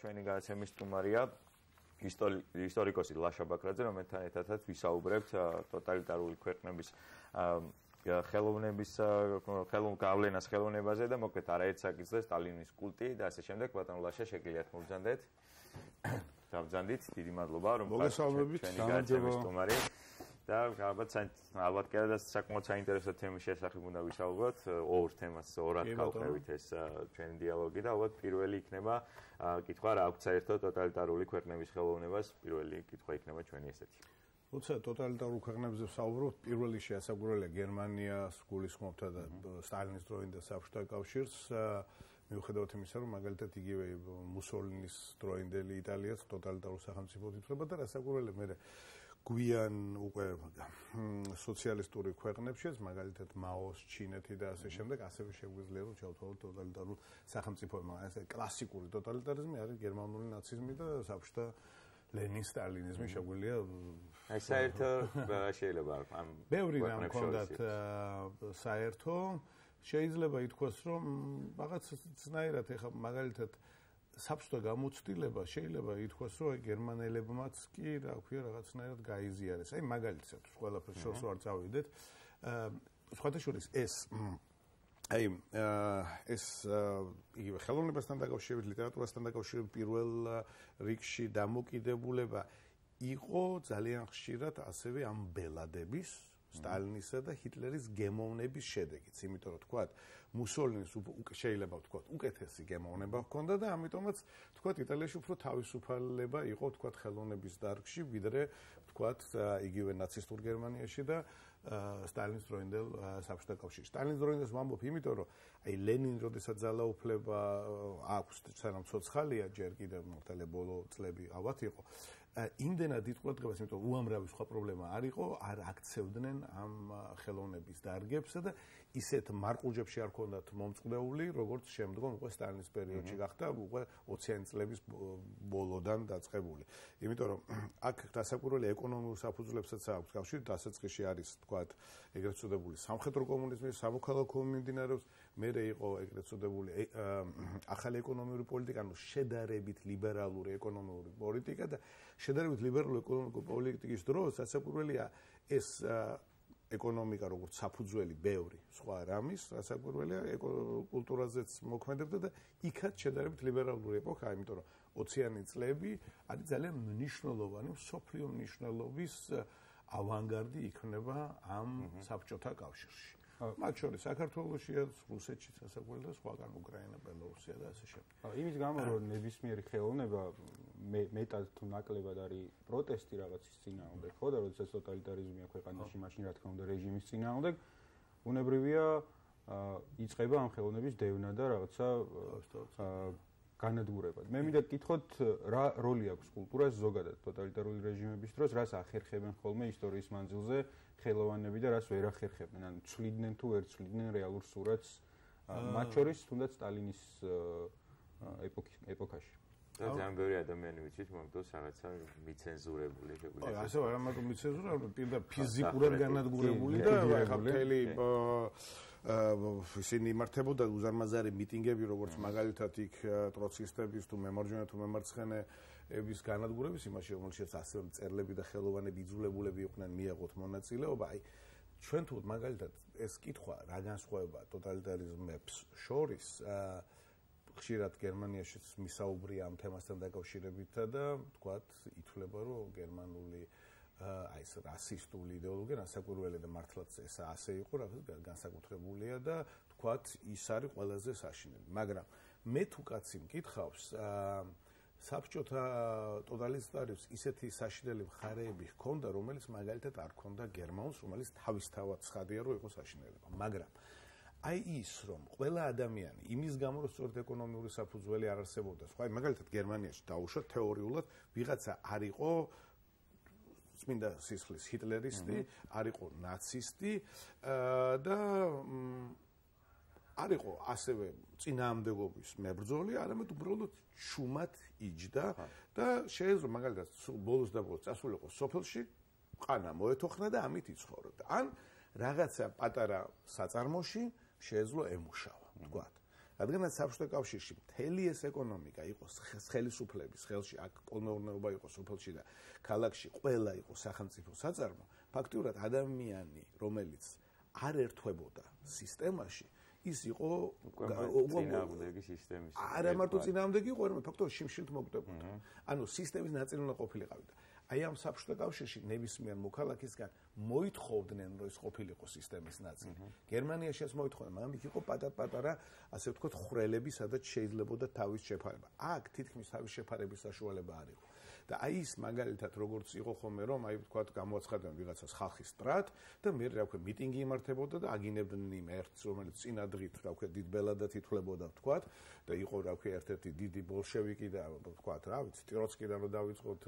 Չմենի գայացեմ իսկ Մարիա հիստորիկոսի Լաշա Բաքրաձե ռոմենթանետացած վիսաուբրեվ տոտալիտարული քերտնաբիս խելոն կավլենաս խելոնեվազե դա մոկետ արայեցակիցես Տալինիս կուլտի դա ասե չեմ դեք պատան Լաշա շեկելիաթ մուրձանդետ ծավձանդից դիմադլոբարում Մարիա դա գաբաց ալվատ կերած սակմոց այնտերեսը թեմի շեշախի մունա վիշալուած օր թեմաս օրակ կախվիտ էս չեն դիալոգի դա ոդ პირველի იქნება կითხვა რა აქვს საერთო ტოტალიტარული ქვეყნების ხელოვნებას პირველი კითხვა იქნება ჩვენი ესეთი უცებ ტოტალიტარულ ქვეყნებზე საუბრობთ პირველი შეასაბურელია გერმანია გულისხმობდა და სტალინის დროին და საბჭოთა კავშირს მიუხედავად იმისა რომ მაგალითად იგივე მუსოლინის დროინდელი იტალიას ტოტალიტარულ სახელმწიფოდ ითვლება და ასაბურელე მე Guyan Uguay socialist or Quernepches, Magalit Maos, Chineti, the Association, the Association with Little Childhood, Total Sahamsipoma, as a classical totalitarianism, German Nazism, the Sabsta, Lenin Stalinism, Shagulia. I said Shelebab. Beverly Namcondat Sayerto, Shaisleba, it was from Bagat Snyder, Magalit. Sabsto gamutstileba, sheileba, ithvasro germanelemats ki raquia ragatshnayrad gaiziares. Ay magalitset, ყველაფერს შორს ვარ წავიდეთ. Სხვათაშორის ეს აი ეს იგივე ხელოვნებასთან დაკავშირებით, ლიტერატურასთან დაკავშირებით პირველ რიგში დამოკიდებულება იყო ძალიან ხშირად ასევე ამ ბელადების სტალინისა და ჰიტლერის გემოვნების შედეგიც, იმიტომ რომ თქვა მუსოლინის შეიძლება თქვა უკეთესი გემოვნება ჰქონდა და ამიტომაც თქვა იტალიაში უფრო თავისუფალება იყო თქვა ხელოვნების დარგში, ვიდრე თქვა იგივე ნაცისტურ გერმანიაში და სტალინის დროინდელ საბჭოთა კავშირში. სტალინის დროინდელს ვამბობ, იმიტომ რომ აი ლენინი როდესაც ძალაუფლება აქვს, სანამ ცოცხალია ჯერ კიდევ მართალია ბოლო წლები ავად იყო. Იმდენად იტყუადგებას, იმიტომ რომ უამრავი სხვა პრობლემა არ იყო, არ აქცევდნენ ამ ხელოვნების დარგებსა და ისეთ მარყუჯებში არ ქონდათ მომწყდეული, როგორც შემდგომ უკვე სტალინის პერიოდში გახდა, უკვე 20-იანი წლების ბოლოდან დაწყებული. Იმიტომ რომ აქ დასაკურველი ეკონომიკურ საფუძვლებსაც აქვს კავშირი, დასაწყისში არის თქვა ეგრეთ წოდებული სამხედრო კომუნიზმი, სამოქალაქო მიმდინარეობს, მერე იყო ეგრეთ წოდებული ახალი ეკონომიკური პოლიტიკა, ანუ შედარებით ლიბერალური ეკონომიკური პოლიტიკა და შედარებით ლიბერალური ეკონომიკური პოლიტიკის დროს დასაკურველია ეს ეკონომიკა როგორც საფუძველი ბევრი სხვა რამის, დასაკურველია კულტურაზეც მოქმედებდა და იქაც შედარებით ლიბერალური ეპოქაა, იმიტომ რომ 20-იანი წლები არის ძალიან მნიშვნელოვანი, მსოფლიო მნიშვნელობის ავანგარდი იქნება ამ საბჭოთა კავშირში. Მათ შორის საქართველოშია, რუსეთშიც ასაკურველი და სხვაგან უკრაინა, ბელორუსია და ასე შემდეგ. Იმის გამო რომ ნებისმიერი ხელოვნება მეტად თუ ნაკლებად არის პროტესტი რაღაცის წინააღმდეგ, ხო და როდესაც ტოტალიტარიზმია ქვეყანაში, მაშინ რა თქმა უნდა რეჟიმის წინააღმდეგ, უნებრივია იწება ამ ხელოვნების დევნა და რაღაცა განადგურებად. Მე მინდა გითხოთ რა როლი აქვს კულტურას ზოგადად ტოტალიტარული რეჟიმების დროს, რას ახერხებენ ხოლმე ისტორიის მანძილზე ხელოვანები და რას ვერ ახერხებენ, ანუ ცვლიდნენ თუ ვერ ცვლიდნენ რეალურ სურათს, მათ შორის თუნდაც სტალინის ეპოქაში. Դա ძალიან ბევრი ადამიანი ვიცით, მომდო რაღაცა მიცენზურებული შეგვიძლია. აი, ასე არა მაგრამ მიცენზურა, პირდა ფიზიკურად განადგურებული და ხა მთელი ისინი იმართებოდა უზარმაზარი მიტინგები, როგორც მაგალითად იქ ტროცკისტების თუ მემარჯვენე თუ მემარცხენეების განადგურების იმაში, რომელშიც ასევე მწერლები და ხელოვანები იძულებულები იყვნენ მიეღოთ მონაწილეობა. Აი, ჩვენ თუ მაგალითად ეს კითხვა რა განსხვავება ტოტალიტარიზმებს შორის, ხშირად გერმანიაშიც მისაუბრია ამ თემასთან დაკავშირებით და თქვათ ითვლება რომ გერმანული აი ეს რასისტული იდეოლოგია განსაკუთრებული და მართლაც ეს ასე იყო რაღაც განსაკუთრებულია და თქვათ ის არის ყველაზე საშინელი მაგრამ მე თუ კაცი მკითხავს საბჭოთა ტოტალიტარიზმს ისეთი საშინელი მხარეები ჰქონდა რომელიც მაგალითად არ ჰქონდა გერმანულს რომელიც თავისთავად ცხადია რომ იყო საშინელება მაგრამ აი ის რომ ყველა ადამიანი იმის გამო რომ სწორედ ეკონომიკური საფუძველი არ არსებობდა. Სხვა მაგალითად გერმანიაში დაუშვა თეორიულად ვიღაცა არ იყო წმინდა სისხლის ჰიტლერისტი, არ იყო ნაცისტი და არ იყო ასევე წინააღმდეგობის მებრძოლი, არამედ უბრალოდ შუმად იჯდა და შეიძლება მაგალითად ბოლოს და ბოლოს წასულიყო სოფელში, ყანა მოეთოხნა და ამით იცხოვრებდა. ან რაღაცა პატარა საწარმოში შეეძლო ემუშავა, თქვათ. Radigan sabshto kavshishim teli es ekonomika iqos xelisuplebis xelshi aqonorneba iqos sopelshi da kalakshi qvela iqos saxamtsifo satsarmo faktiurad adamiani romelits ar ertxveboda sistemashi ის იყო უგონგონების სისტემის. Არა მარტო წინააღმდეგი იყო, მაგრამ ფაქტორ შიმშილთ მოგდებოდა. ანუ სისტემის ნაწილი უნდა ყოფილიყავი და აი ამ საბჭოთა კავშირში ნებისმიერ მოქალაქისგან მოითხოვდნენ, რომ ის ყოფილიყო სისტემის ნაწილი. გერმანიაშიც მოითხოვდნენ, მაგრამ იქ იყო პატარ-პატარა, ასე ვთქვათ, ხვრელები, სადაც შეიძლებოდა თავის შეფარება. აქ თითქმის თავის შეფარების საშუალება არ იყო. და აი ის მაგალითად როგორც იყო ხოლმე, რომ აი ვთქვათ, გამოაცხადნენ ვიღაცას ხალხის ტრად და მე რა ვქო მიტინგი იმართებოდა და აგინებდნენ იმ ერთს, რომელიც წინა დღით რა ვქო დიდ ბელადად ითვლებოდა ვთქვათ და იყო რა ვქო ერთ-ერთი დიდი ბოლშევიკი და ვთქვათ რა ვიცი ტიროცკიდან რომ დავიწყოთ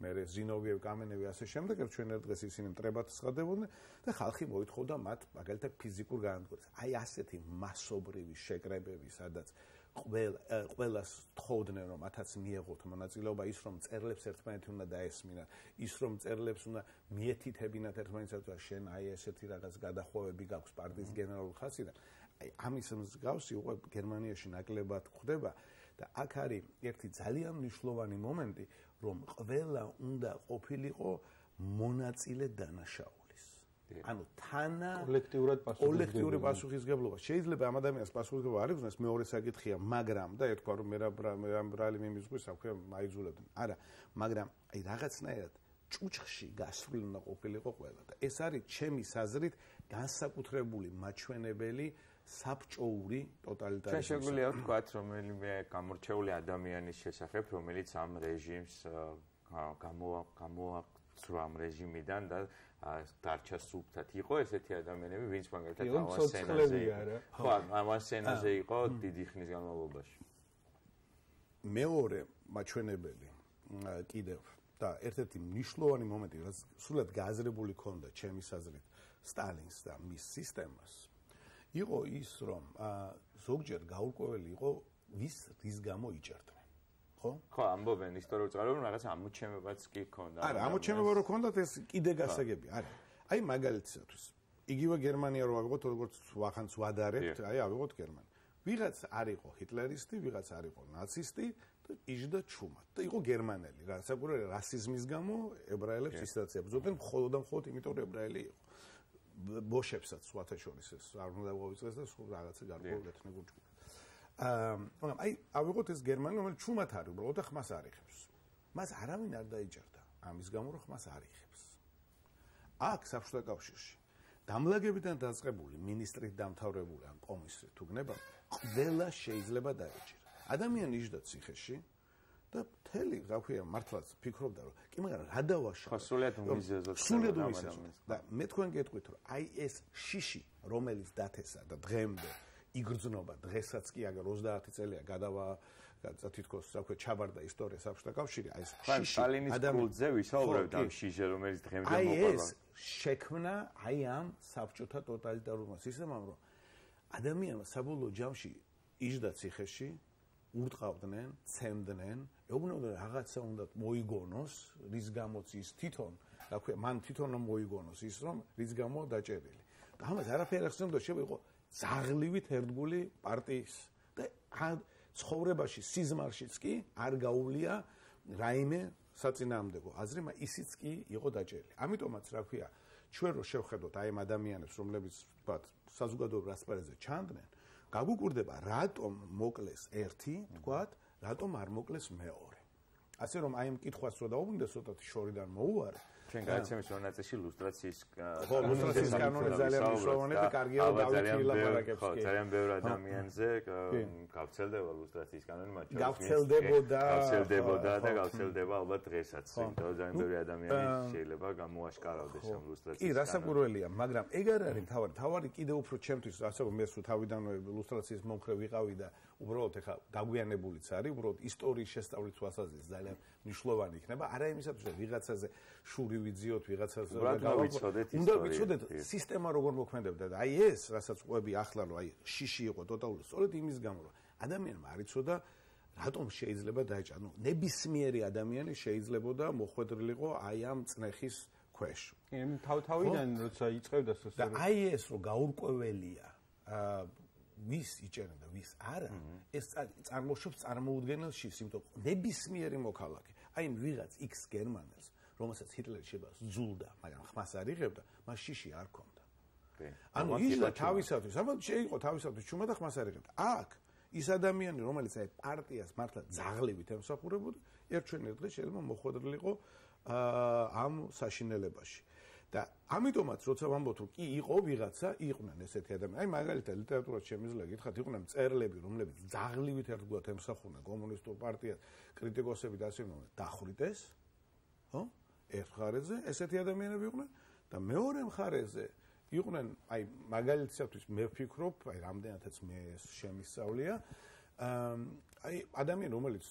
მე Zinoviev Kamenev ასე შემდეგ ჩვენ ერთ დღეს ისინი მტრებად ცხადებოდნენ და ხალხი მოითხოვდა მათ მაგალითად ფიზიკურ განადგურებას. Აი ასეთი მასობრივი შეკრებები, სადაც ყველას თხოვდნენ, რომ მათაც მიეღოთ მონაწილეობა, ის რომ წერლებს ერთმანეთი უნდა დაესმინათ, ის რომ წერლებს უნდა მიეთითებინათ ერთმანეთს, შენ აი ესეთი რაღაც გადახოვები გაქვს პარტიის გენერალურ ხაზიდან. Აი ამის მსგავსი უკვე გერმანიაში ნაკლებად ხდება და აქ არის ერთი ძალიან მნიშვნელოვანი მომენტი, რომ ყველა უნდა ყოფილიყო მონაწილე დანაშაულის. Ანუ თანა კოლექტიური პასუხისგებლობა. Შეიძლება ამ ადამიანს პასუხისგებლობა არ იქნას, მეორე საკითხია, მაგრამ და ეთქვა, რომ მე რამე მიმიზღვის, აქვე მაიძულებდნენ. არა, მაგრამ აი რაღაცნაირად ჭუჭხში გასული უნდა ყოფილიყო ყველა. ეს არის ჩემი საზრით განსაკუთრებული მაჩვენებელი საბჭოური ტოტალიტარიზმი. Ჩვენ შეგვიძლია ვთქვათ, რომელიმე გამორჩეული ადამიანის შესახებ, რომელიც ამ რეჟიმს გამოაგზავნა ამ რეჟიმიდან და დარჩა სუფთად. იყო ესეთი ადამიანები, ვინც მაგალითად ავანსენაზე იყო. ხო, ავანსენაზე იყო დიდი ხნის განმავლობაში. მეორე მაჩვენებელი კიდევ და ერთ-ერთი მნიშვნელოვანი მომენტი, რაც სულად გააზრებული ქონდა ჩემი საზრით სტალინს და მის სისტემას. Იყო ის, რომ ზოგჯერ გაურკვეველი იყო, ვის რის გამო იჭერდნენ. ხო? ხო, ამბობენ ისტორიულ წყაროებში, რაღაც ამოჩემებაც კი ქონდა. არა, ამოჩემება რო ქონდათ, ეს კიდე გასაგები არის. აი მაგალითისთვის, იგივე გერმანია რო ავიღოთ, როგორც ახანს ვადარებთ, აი ავიღოთ გერმანია. Вигაც არ იყო ჰიტლერისტი, ვიღაც არ იყო ნაცისტი და იჯდა ჩუმად. და იყო გერმანელი, განსაკუთრებით რასიზმის გამო ებრაელებს ისაცებდნენ, მხოლოდ იმიტომ ებრაელი იყო. Ბოშებსაც სხვათა შორის ეს არ უნდა გავიწეს და სხვა რაღაცა გარკვეულეთნებულ ჯგუფს. მაგრამ აი ავიღოთ ეს გერმანელი, რომელიც ჩუმად არის, უბრალოდ ხმას არ იხებს. მას არავინ არ დაიჭერდა. ამის გამო რომ ხმას არ იხებს. აქ საბჭოთა კავშირში დამლაგებიდან დაწყებული, მინისტრით დამთავრებული ან კომისრით თუ გნება, ყველა შეიძლება დაეჭირა. ადამიანი იჯდა ციხეში და მთელი, რა ქვია, მართლაც ფიქრობდა, რომ კი მაგრამ რა დავაშავე. სულიად უმიზეზოდ. სულიად უმიზეზოდ. და მე თქვენ გეტყვით, რომ აი ეს შიში, რომელიც დათესა და დღემდე იგრძნობა, დღესაც კი აგარ 30 წელია თითქოს ჩაბარდა ისტორია საბჭოთა კავშირი, აი ეს შიში. სტალინის კულტზე ვისაუბრებთ ამ შიშზე, რომელიც დღემდე მოყოლა. აი ეს შექმნა აი ამ საბჭოთა ტოტალიტარულმა სისტემამ, რომ ადამიანმა საბოლოო ჯამში იჯდა ციხეში, ურტყავდნენ, ცემდნენ, ეუბნებოდნენ რაღაცა უნდა მოიგონოს, რის გამოც ის თვითონ, რა ქვია, მან თვითონ მოიგონოს ის, რომ რის გამო დაჭერილი. და ამას არაფერი ხსნებოდა, შეიძლება იყო ზაღლივით ერთგული პარტიის და ცხოვრებაში სიზმარშიც კი არ გაუვლია რაიმე საწინააღმდეგო აზრი, ისიც კი იყო დაჭერილი. ამიტომაც რა ქვია, ჩვენ რო შევხედოთ აი ამ ადამიანებს, რომლებიც საზოგადოებრივ ასპარეზზე ჩანდნენ, გაგვიკურდება რატომ მოკლეს ერთი, თქვათ, რატომ არ მოკლეს მეორე. Ასე რომ აი ამ კითხვას რო დავუბრუნდე, ცოტათ შორიდან მოუვარე. Ჩვენ გაიცემის რომ ნაწილში ლუსტრაციის კანონი ძალიან მნიშვნელოვანი და კარგია დავით ვილაპარაკებს კი. ძალიან ბევრი ადამიანზე გავცელდება ლუსტრაციის კანონი, მათ შორის გავცელდებოდა და გავცელდება ალბათ დღესაც. იმიტომ ძალიან ბევრი ადამიანი შეიძლება გამოაშკარავდეს ამ ლუსტრაციის კანონს. კი, რასაკვირველია, მაგრამ ეგ არ არის თავი. თავი კიდე უფრო ჩემთვის, ასე რომ მე თავიდან ლუსტრაციის მომხრე ვიყავი და უბრალოდ ეხა დაგვიანებულიც არის, უბრალოდ ისტორიის შესწავლის თვალსაზრისით ძალიან მნიშვნელოვანი იქნება, არა იმისათვის, რომ ვიღაცაზე შური ვიძიოთ, ვიღაცაზე უნდა ვიცოდეთ სისტემა როგორ მოქმედებდა და აი ეს, რასაც ყვები ახლა რომ აი შიში იყო ტოტალური, სწორედ იმის გამო, რომ ადამიანმა არ იცოდა რატომ შეიძლება დაეჭა. ანუ ნებისმიერი ადამიანი შეიძლებოდა მოხვედრილიყო აი ამ წნეხის ქვეშ. თავიდან როცა იწევდა სოციალ და აი ეს რომ გაურკვეველია vis içerinde vis ara es armoşups armoudgenel şifsim top ne bismiyerim o kalak ayım virats x germaners romasets hitler şebas zulda magam khmasari qebda ma shishi ar konda anu isla tavisatus ama şey iqo tavisatus chumada khmasari qebda ak is adamiani romelits ay partias martla zaghlevit emsaqurebud erchven erdge shelma mokhvodrli iqo am sashinelebashi და ამიტომაც როცა ვამბობთ კი იყო ვიღაცა იყვნენ ესეთი ადამიანები აი მაგალითად ლიტერატურაში შემიძლია გითხრათ იყვნენ მწერლები რომლებიც ძაღლივით ერთგვარად ემსახურნენ კომუნისტურ პარტიას კრიტიკოსები და ასე მომენტ დახვრიტეს ხო ერთ ხარეზე ესეთი ადამიანები იყვნენ და მეორე მხარეზე იყვნენ აი მაგალითისათვის მე ვფიქრობ აი რამდენადაც მე შემისწავლია აი ადამიანი რომელიც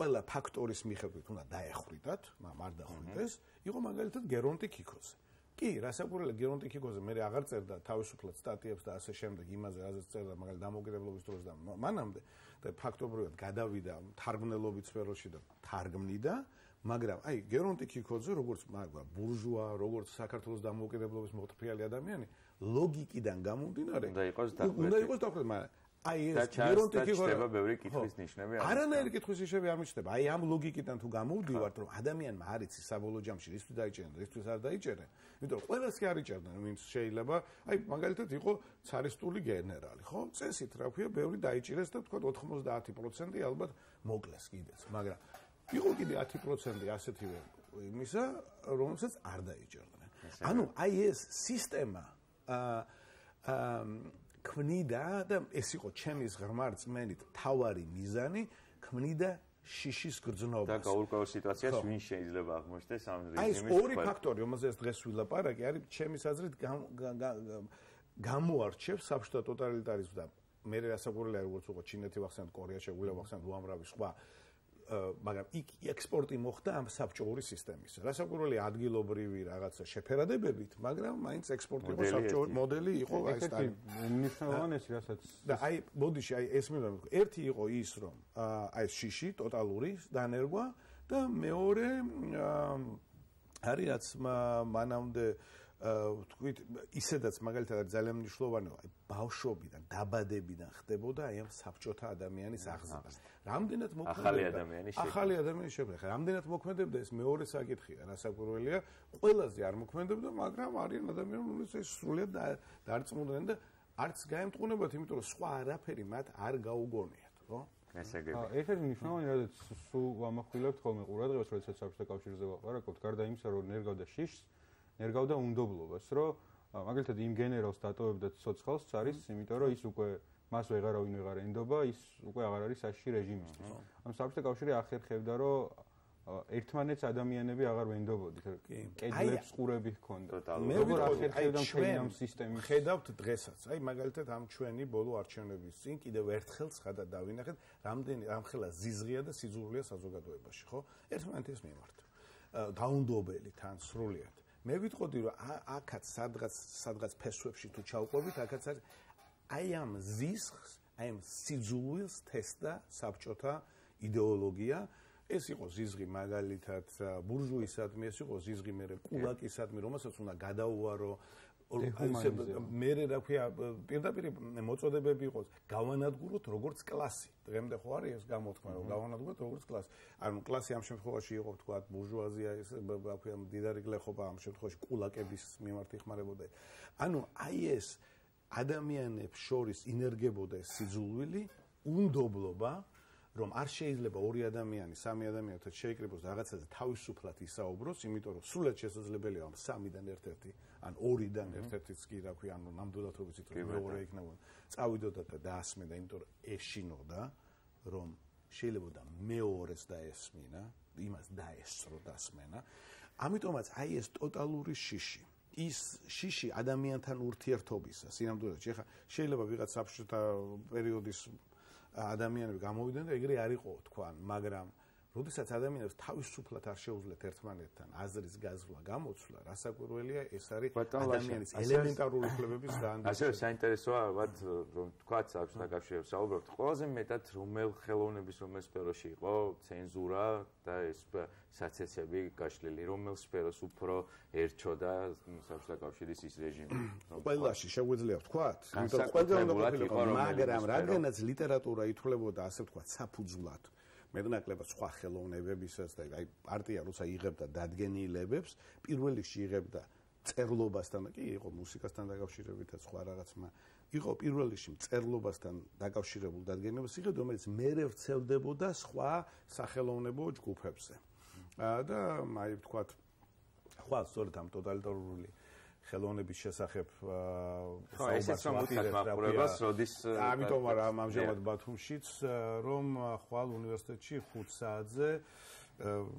ყველა ფაქტორის მიხედვით უნდა დაეხვრიტათ, მაგრამ არ დახვიტეს, იყო მაგალითად გერონტიკიკოზე. Კი, რასაკვირველია გერონტიკიკოზე მე აღარ წერდა თავისუფლად სტატიებს და ასე შემდეგ, იმაზე რაზეც წერდა, მაგალითად დამოუკიდებლობის დროს და მანამდე და ფაქტობრივად გადავიდა თარგმნელობით სფეროში და თარგმნიდა, მაგრამ აი გერონტიკიკოზე როგორც მაგრამ ბურჟუა, როგორც საქართველოს დამოუკიდებლობის მოხდრიალი ადამიანი, ლოგიკიდან გამომდინარე, უნდა იყოს დახვეწილი, მაგრამ აი ეს გერონტიკიკოა ბევრი კითხვის ნიშნები არის. არანაირი კითხვის ნიშნები არ მიჩნდება. აი ამ ლოგიკიდან თუ გამოვდივართ, რომ ადამიანმა არ იცის საბოლოო ჯამში რისთვის დაიჭერენ, რისთვის არ დაიჭერენ, იმიტომ რომ ყველას კი არ იჭერდნენ, ვინც შეიძლება, აი მაგალითად იყო ცარისტული გენერალი, ხო? წესით რა ქვია, ბევრი დაიჭირეს და თქვა 90% ალბათ მოკლეს კიდეც, მაგრამ იყო კიდე 10% ასეთივე იმისა, რომელსაც არ დაიჭერდნენ. ანუ აი ეს სისტემა ქმნიდა და ეს იყო ჩემის ღრმად წმენით თავარი მიზანი ქმნიდა შიშის გრძნობას და გაურკვეველ სიტუაციას ვინ შეიძლება აღმოჩნდეს ამ რეჟიმის ეს ორი ფაქტორი რომელზეც დღეს ვილაპარაკი არის ჩემს აზრით გამოარჩევს საბჭოთა ტოტალიტარიზმს და მე რასაკვირველია როგორც უკვე ჩინეთი ვახსენეთ კორეა შეგვიძლია ვახსენოთ უამრავი სხვა მაგრამ იქ ექსპორტი მოხდა ამ საბჭოური სისტემის. Რასაკვირველია ადგილობრივი რაღაცა შეფერადებებით, მაგრამ მაინც ექსპორტი იყო საბჭოური მოდელი იყო აი ეს მნიშვნელოვანესი რასაც და აი ბოდიში აი ეს მე ვამბობ. Ერთი იყო ის რომ აი შიში ტოტალური დანერგვა და მეორე არის რაც მანამდე თქვით ისედაც მაგალითად ძალიან მნიშვნელოვანი აი ბავშვობიდან დაბადებიდან ხდებოდა აი ამ საბჭოთა ადამიანის აღზრდა. Რამდენად მოქმედებდა ახალი ადამიანის შეფერხა. Რამდენად მოქმედებდა ეს მეორე საკითხია. Რასაკვირველია, ყველაზე არ მოქმედებდა, მაგრამ არიან ადამიანები, რომლებიც სრულად დარწმუნდნენ და არც გაემტყუნებათ, იმიტომ რომ სხვა არაფერი მათ არ გაუგონიათ, ხო? ესე იგი. Ერთ-ერთი მნიშვნელოვანი რაზეც სულ ამახვილებთ ხოლმე ყურადღებას, როდესაც საბჭოთა კავშირზე ვაპარაკობთ, გარდა იმისა, რომ ნერგავდა შიშს ნერგავდა უნდობლობას, რომ მაგალითად იმ გენერალს დატოვებდა ცოცხალს ცარის, იმიტომ რომ ის უკვე მას ვეღარავინ ვეღარ ენდობა, ის უკვე აღარ არის საშიში რეჟიმისთვის. Ამ საბჭოთა კავშირი ახერხებდა, რომ ერთმანეთს ადამიანები აღარ ვენდობოდით, კედლებს ყურები ჰქონდათ. მე ვარ ახერხებდა ჩვენ ამ სისტემის. ხედავთ დღესაც, აი მაგალითად ამ ჩვენი ბოლო არჩევნების წინ კიდევ ერთხელ ცხადად დავინახეთ, რამხელა ზიზღია და სიძულვია საზოგადოებაში, ხო? ერთმანეთის მიმართ. დაუნდობელი თან სრულიად. მე ვიტყოდი რომ აქაც სადღაც ფესვებში თუ ჩავყვებით აქაც აი ამ ზიზღს აი ამ სიძულვილს თესდა საბჭოთა იდეოლოგია ეს იყო ზიზღი მაგალითად ბურჟუისადმი ეს იყო ზიზღი მერე კულაკისადმი რომელსაც უნდა გადაუვარო მერე რა ქვია პირდაპირ მოწოდებები იყოს გავანადგუროთ როგორც კლასი დღემდე ხო არის ეს გამოთქმა რომ გავანადგუროთ როგორც კლასი ანუ კლასი ამ შემთხვევაში იყო თქვა ბურჟუაზია ეს რა ქვია მდიდარი გლეხობა ამ შემთხვევაში კულაკების მიმართ იხმარებოდა ანუ აი ეს ადამიანებს შორის ინერგებოდა ეს სიძულვილი უნდობლობა რომ არ შეიძლება ორი ადამიანი, სამი ადამიანი თვით შეიკრიბოს რაღაცაზე თავისუფლად ისაუბროს, იმიტომ რომ სულად შესაძლებელია ამ სამიდან ერთ-ერთი, ან ორიდან ერთ-ერთიც კი რა ქვია, ანუ ნამდვილათობით რომ მეორე იქნებოდა. Წავიდოდა და დაასმინდა, იმიტომ რომ ეშინოდა, რომ შეიძლება მეორეს დაესმინა, იმას დაესწრო დასმენა. Ამიტომაც აი ეს ტოტალური შიში ის შიში ადამიანთან ურთიერთობისა, სინამდვილეში ხა შეიძლება ვიღაც საბჭოთა პერიოდის ადამიანები გამოვიდნენ და ეგრე არ იყო თქვა, მაგრამ Rudisat adaminerz tavishuplat arshevuzlet ertmanetan azris gazvla gamotsular asakuruelia es aris adamineris elementaruli khlebebis dandi Aseve sainteresoa vad rom tkwats aks da gavsheb saubrobt qolaze metad rumel khelonebis romel sferoshi iqo tsenzura da es satsetshebi gashleli romel sferos upro erchoda saks da gavsheris is rejimi qvelashi shegezdlea tkwat mitad qvelan da qvelqa magram ragdenats literatura ithuleboda ase tkwat sapudzlat Մերնակլեբը սխալ խելոնեվեբիս էստեղ այ պարտիա ռուսա իղեբտա դադգենի լեբեբս პირველի շիղեբտա ծերլոբաստան եկի իղո մուսիկաստան դակավշիրեբիտ սխալ արացմա իղո პირველի շիմ ծերլոբաստան դակավշիրեբուլ դադգենի սիղե դոմերից մերև ծելդեբոդա սխալ սախելոնեբո ջկուփեբսը դա այ թքուատ խուած սորտամ տոտալիտարուրի Խելոնեբի շեսախեբ սաուբասվատիրեզ ռոդիս Ամիտոմ արա ամամժամատ բաթումշից ռոմ խուալ ունիվերսիտեչի 5 սաադզե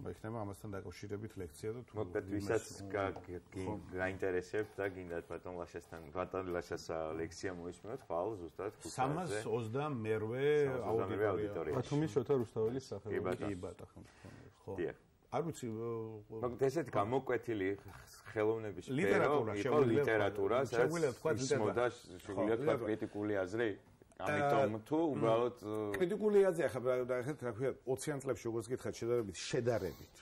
Մեկնեմ ամաստան դակավշիրեբիտ լեկցիա դու Մոտ պետ վիսաց գայնտերեսեպ տակ ինդատ պատոմ լաշասա լեկցիա մոյսմյոտ խուալ զուստատ 5 Սամաս ոզդա մերվե աուդիտորիա Պատումի շոտար ուստավելի սախեբ Արուցի Մագդեսետ կամոկվետիլի խելոնեբիս լիտերատուրա շեգուլ լիտերատուրա սմոդաշ շուգլիա քրիտիկուլի ազրե ამიტომ თუ უბრალოდ კრიტიკული აზრია ხა დაეხეთ რა ქვია 20-იან წლებში როგორც გითხათ შედარებით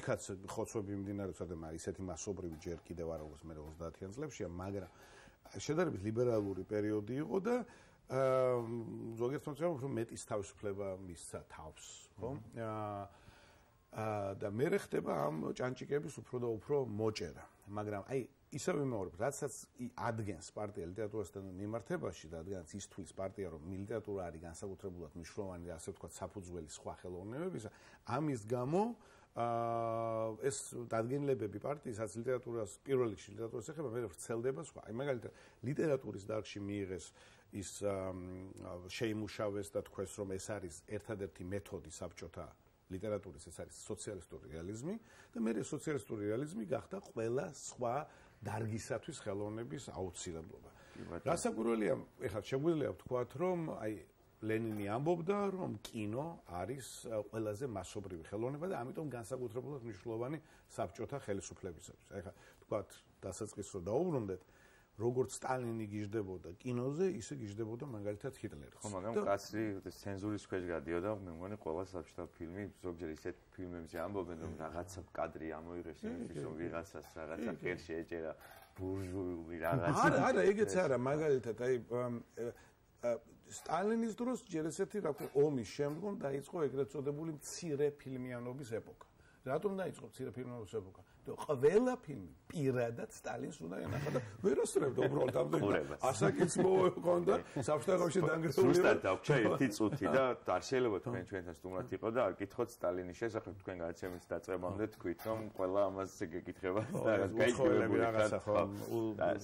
იქაც ხოცვები მიმდინარეობს და ისეთი მასობრივი ჯერ კიდევ არა როგორც მე 30-იან წლებშია მაგრამ შედარებით ლიბერალური პერიოდი იყო და ზოგიერთ მოწმეობას უფრო მეტის თავისუფლება მისცა თავს ხო და მე ხდება ამ ჭანჭიკების უფრო და უფრო მოჭერა მაგრამ აი ისევ ვიმეორებ რაცაც ადგენს პარტია ლიტერატურასთან მიმართებაში და ადგენს ის თვლის პარტია რომ ლიტერატურა არის განსაკუთრებულად მნიშვნელოვანი და ასე ვთქვათ საფუძველი სხვა ხელოვნებებისა ამის გამო ეს დადგენილებები პარტიისაც ლიტერატურას პირველ რიგში ლიტერატურას ეხება მე ვრცელდება სხვა აი მაგალითად ლიტერატურის დარგში მიიღეს ის შეიმუშავეს და თქვეს რომ ეს არის ერთადერთი მეთოდი საბჭოთა Literaturis ეს არის სოციალისტური რეალიზმი და მე სოციალისტური რეალიზმი გახდა ყველა სხვა დარგისათვის ხელოვნების აუცილებლობა. Რასაკვირველია, ეხლა შეგვიძლია ვთქვათ, რომ აი ლენინი ამბობდა, რომ კინო არის ყველაზე მასობრივი ხელოვნება და ამიტომ განსაკუთრებულად მნიშვნელოვანი საბჭოთა ხელისუფლებისათვის. ეხლა ვთქვათ, დასაწყისს რო დაუბრუნდეთ როგორც სტალინი გიждებოდა კინოზე, ისე გიждებოდა მაგალითად ჰიტლერი. Ხო, მაგრამ კაცი ცენზურის ქვეშ გადიოდა, მე მგონი ყველა საბჭოთა ფილმი, ზოგჯერ ისეთ ფილმებზე ამბობენ, რომ რაღაცა კადრი ამოიღეს, რომ ვიღაცას რაღაცა ხელში ეჭერა, ბურჟუი რაღაცა. არა, ეგეც არა, მაგალითად, აი სტალინის დროს ჯერ ესეთი რა ქვია, ომის შემდგომ დაიწყო ეგრეთ წოდებული მცირე ფილმიანობის ეპოქა. Რატომ დაიწყო ცირე ფილმიანობის ეპოქა? Ყველა ფილმი პირადად სტალინს უნდა ენახა და ვერასდროს უბრალოდ ამდენად ასაკიც მოყონდა საბჭოთა კავშირში დაანგრეული და დაგჭა ერთი წუთი და არ შეიძლება თქვენ ჩვენთან სტუმრად იყო და არ გითხოთ სტალინის შესახებ თქვენ გადაცემის დაწყებამდე თქვით რომ ყველა ამას გეკითხება და გაიგებები რაღაცა ხო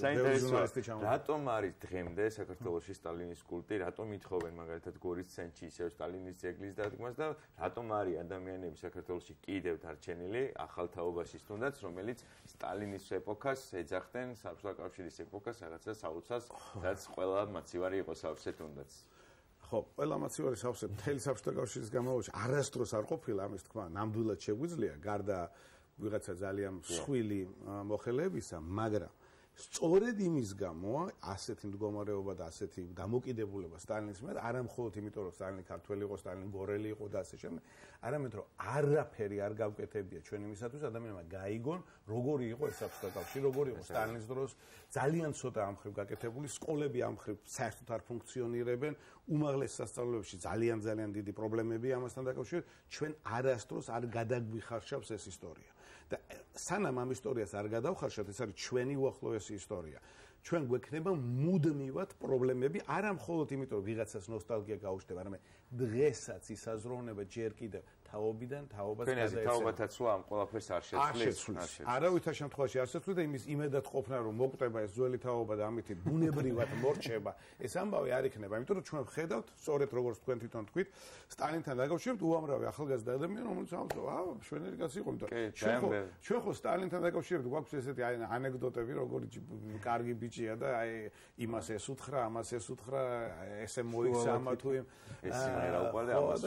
საინტერესოა რატომ არის დღემდე საქართველოში სტალინის კულტი რატომ ითხოვენ მაგალითად გორის ცენტრში ისევ სტალინის ძეგლის დადგმას და რატომ არის ადამიანები საქართველოში კიდევ დარჩენილი ახალთავობაში თუნდაც რომელიც სტალინის ეპოქას ეძახდნენ საბჭოთა კავშირის ეპოქას რაღაცა საოცრად რაც ყველა მაცივარი იყო სავსე თუნდაც ხო ყველა მაცივარი სავსე მთელი საბჭოთა კავშირის გამოვიჩა არასდროს არ ყოფილა ამის თქმა ნამდვილად შეგვიძლია გარდა ვიღაცა ძალიან მსხვილი მოხელეებისა მაგრამ სწორედ იმის გამო ასეთი მდგომარეობა და ასეთი დამოკიდებულება სტალინის მიერ არა მხოლოდ იმიტომ რომ სტალინი ქართველი იყო სტალინი გორელი იყო და ასე შემდეგ არამედ რომ არაფერი არ გავკეთებია ჩვენ იმისათვის ადამიანმა გაიგონ როგორი იყო ეს საბჭოთა კავშირი როგორი იყო სტალინის დროს ძალიან ცოტა ამხრივ გაკეთებული სკოლები ამხრივ საერთოდ არ ფუნქციონირებენ უმაღლეს სასწავლებლებში ძალიან დიდი პრობლემები ამასთან დაკავშირებით ჩვენ არასდროს არ გადაგვიხარშავს ეს ისტორია და სანამ ამ ისტორიას არ გადავხარშავთ ეს არის ჩვენი უახლოესი ისტორია. Ჩვენ გვექნება მუდმივად პრობლემები, არა მხოლოდ იმიტომ, რომ ვიღაცას ნოსტალგია გაუჩნდება, არამედ დღესაც ისაზროვნება ჯერ კიდევ თაობიდან თაობას გადაეცემა. თქვენ თაობათა ცვლა ამ ყველაფერს არ შეცვლის. არავითარ შემთხვევაში არ შეცვლის და იმის იმედად ყოფნა, რომ მოკვდება ეს ძველი თაობა და ამით ბუნებრივად მორჩება, ეს ამბავი არ იქნება, იმიტომ რომ ჩვენ ხედავთ, სწორედ როგორც თქვენ თვითონ თქვით, სტალინთან დაკავშირებით უამრავი ახალგაზრდა ადამიანი, რომელიც ამბობს, აა, შვენერი კაცი იყო, იმიტომ რომ ჩვენ ხო სტალინთან დაკავშირებით გვაქვს ესეთი ანეკდოტები, როგორც კარგი ბიჭია და აი იმას ეს უთხრა, ამას ეს უთხრა, ესე მოიქცა ამა თუ იმ. ესე რა უყარდა ამას.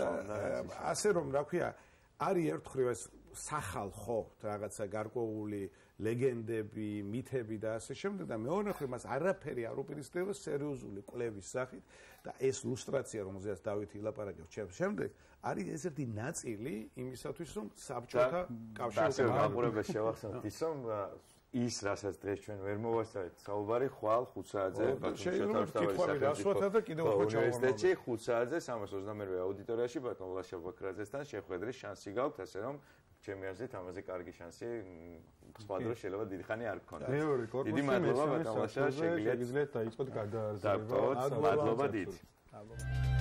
ასე რომ რა ქვია, Արի երթխրիվ այս սախալ խող, թրագացա գարկողուլի, լեգենդեպի, միթեպի դա ասե շեմ դա մեորնխրիվ մաս առապերի արոպիրիստևը սերյուզուլի, կոլևի սախիտ, դա ես լուստրացիերում ուզեզ դավիթի լապարակիվ չեմ շեմ դեք, արի ես էրդի նած իլի, իմիսատույսում սապչոթա կավշ Իսկ ասած դեպքում վերմովացած սալվարի խոալ խուցաձե Ունիվերսիտետի խուցաձե համասոզնամերվե աուդիտորիայში պատմող Լաշա Բաքրաձեստան შეხვედრი շանსი გაქვთ ასე რომ ჩემი აზრით ამაზე კარგი შანსი სხვადრო შეიძლება დიდი ხანი არ გქონდეს Დიდი მადლობა ბატონ Ლაშა, შეგიძლიათ დაიწყოთ გადააზრება. Მადლობა დიდი.